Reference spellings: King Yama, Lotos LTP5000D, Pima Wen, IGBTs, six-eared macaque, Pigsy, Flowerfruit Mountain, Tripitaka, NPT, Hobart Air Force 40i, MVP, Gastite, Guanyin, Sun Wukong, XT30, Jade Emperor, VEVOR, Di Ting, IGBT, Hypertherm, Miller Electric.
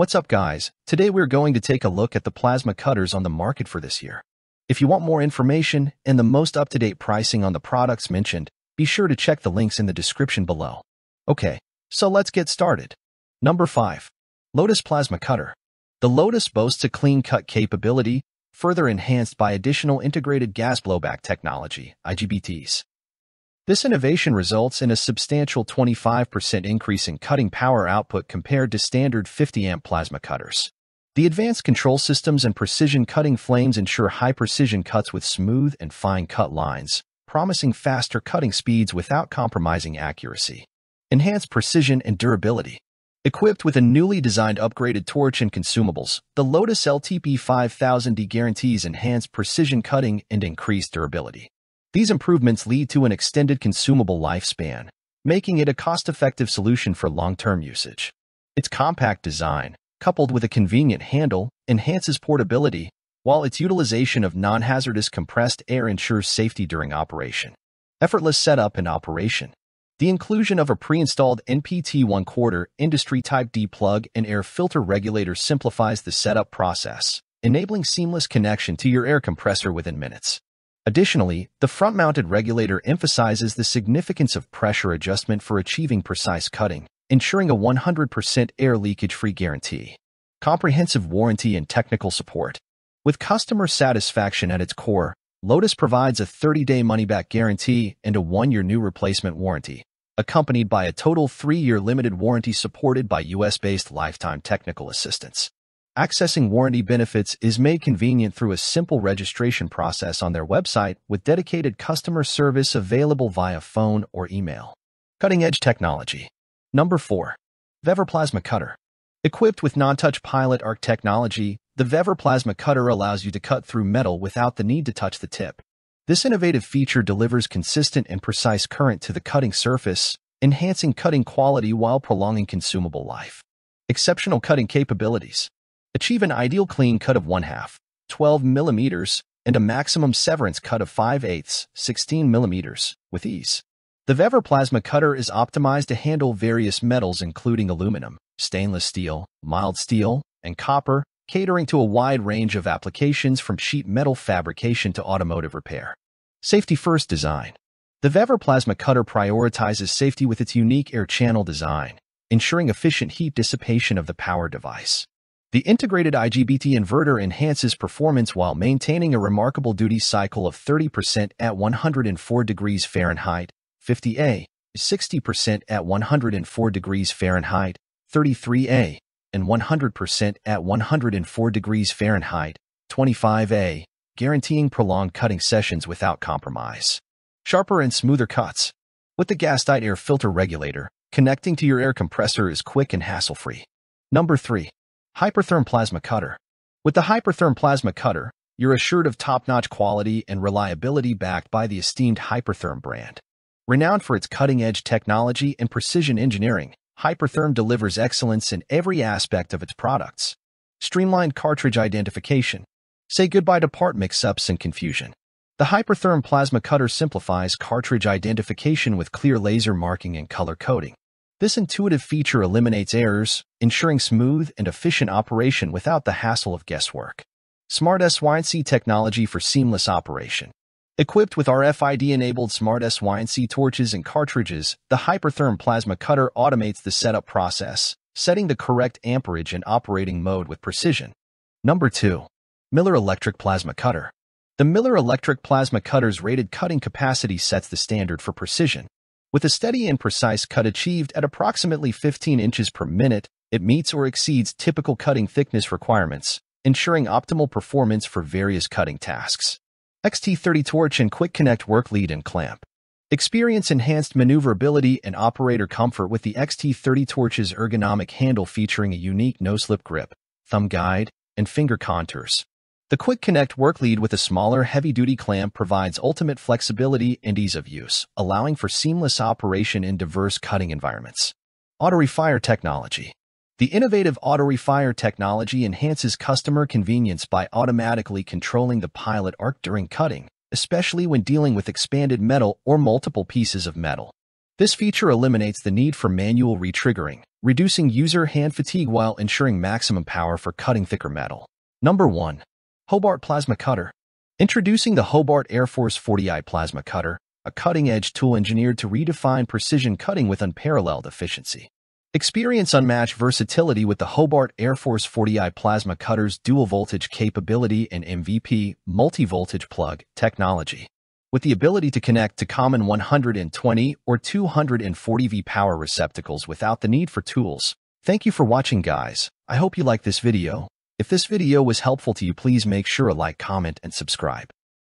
What's up, guys? Today we're going to take a look at the plasma cutters on the market for this year. If you want more information and the most up-to-date pricing on the products mentioned, be sure to check the links in the description below. Okay, so let's get started. Number 5. Lotos Plasma Cutter. The Lotos boasts a clean cut capability, further enhanced by additional integrated gas blowback technology, IGBTs. This innovation results in a substantial 25% increase in cutting power output compared to standard 50-amp plasma cutters. The advanced control systems and precision cutting flames ensure high-precision cuts with smooth and fine cut lines, promising faster cutting speeds without compromising accuracy. Enhanced precision and durability. Equipped with a newly designed upgraded torch and consumables, the Lotos LTP5000D guarantees enhanced precision cutting and increased durability. These improvements lead to an extended consumable lifespan, making it a cost-effective solution for long-term usage. Its compact design, coupled with a convenient handle, enhances portability, while its utilization of non-hazardous compressed air ensures safety during operation. Effortless setup and operation. The inclusion of a pre-installed NPT 1/4 industry type D plug and air filter regulator simplifies the setup process, enabling seamless connection to your air compressor within minutes. Additionally, the front-mounted regulator emphasizes the significance of pressure adjustment for achieving precise cutting, ensuring a 100% air leakage-free guarantee. Comprehensive warranty and technical support. With customer satisfaction at its core, Lotos provides a 30-day money-back guarantee and a 1-year new replacement warranty, accompanied by a total 3-year limited warranty supported by US-based lifetime technical assistance. Accessing warranty benefits is made convenient through a simple registration process on their website, with dedicated customer service available via phone or email. Cutting-edge technology. Number 4. VEVOR Plasma Cutter. Equipped with non-touch pilot arc technology, the VEVOR Plasma Cutter allows you to cut through metal without the need to touch the tip. This innovative feature delivers consistent and precise current to the cutting surface, enhancing cutting quality while prolonging consumable life. Exceptional cutting capabilities. Achieve an ideal clean cut of 1/2, 12 mm, and a maximum severance cut of 5/8, 16 mm, with ease. The VEVOR Plasma Cutter is optimized to handle various metals including aluminum, stainless steel, mild steel, and copper, catering to a wide range of applications from sheet metal fabrication to automotive repair. Safety-first design. The VEVOR Plasma Cutter prioritizes safety with its unique air channel design, ensuring efficient heat dissipation of the power device. The integrated IGBT inverter enhances performance while maintaining a remarkable duty cycle of 30% at 104 degrees Fahrenheit, 50A, 60% at 104 degrees Fahrenheit, 33A, and 100% at 104 degrees Fahrenheit, 25A, guaranteeing prolonged cutting sessions without compromise. Sharper and smoother cuts. With the Gastite air filter regulator, connecting to your air compressor is quick and hassle-free. Number 3. Hypertherm Plasma Cutter. With the Hypertherm Plasma Cutter, you're assured of top-notch quality and reliability backed by the esteemed Hypertherm brand. Renowned for its cutting-edge technology and precision engineering, Hypertherm delivers excellence in every aspect of its products. Streamlined cartridge identification. Say goodbye to part mix-ups and confusion. The Hypertherm Plasma Cutter simplifies cartridge identification with clear laser marking and color coding. This intuitive feature eliminates errors, ensuring smooth and efficient operation without the hassle of guesswork. Smart SYNC technology for seamless operation. Equipped with RFID-enabled smart SYNC torches and cartridges, the Hypertherm Plasma Cutter automates the setup process, setting the correct amperage and operating mode with precision. Number 2. Miller Electric Plasma Cutter. The Miller Electric Plasma Cutter's rated cutting capacity sets the standard for precision. With a steady and precise cut achieved at approximately 15 inches per minute, it meets or exceeds typical cutting thickness requirements, ensuring optimal performance for various cutting tasks. XT30 torch and quick connect work lead and clamp. Experience enhanced maneuverability and operator comfort with the XT30 torch's ergonomic handle featuring a unique no-slip grip, thumb guide, and finger contours. The quick connect work lead with a smaller heavy-duty clamp provides ultimate flexibility and ease of use, allowing for seamless operation in diverse cutting environments. Auto-refire technology. The innovative auto-refire technology enhances customer convenience by automatically controlling the pilot arc during cutting, especially when dealing with expanded metal or multiple pieces of metal. This feature eliminates the need for manual retriggering, reducing user hand fatigue while ensuring maximum power for cutting thicker metal. Number 1. Hobart Plasma Cutter. Introducing the Hobart Air Force 40i Plasma Cutter, a cutting-edge tool engineered to redefine precision cutting with unparalleled efficiency. Experience unmatched versatility with the Hobart Air Force 40i Plasma Cutter's dual-voltage capability and MVP multi-voltage plug technology. With the ability to connect to common 120 or 240V power receptacles without the need for tools. Thank you for watching, guys. I hope you like this video. If this video was helpful to you, please make sure to like, comment, and subscribe.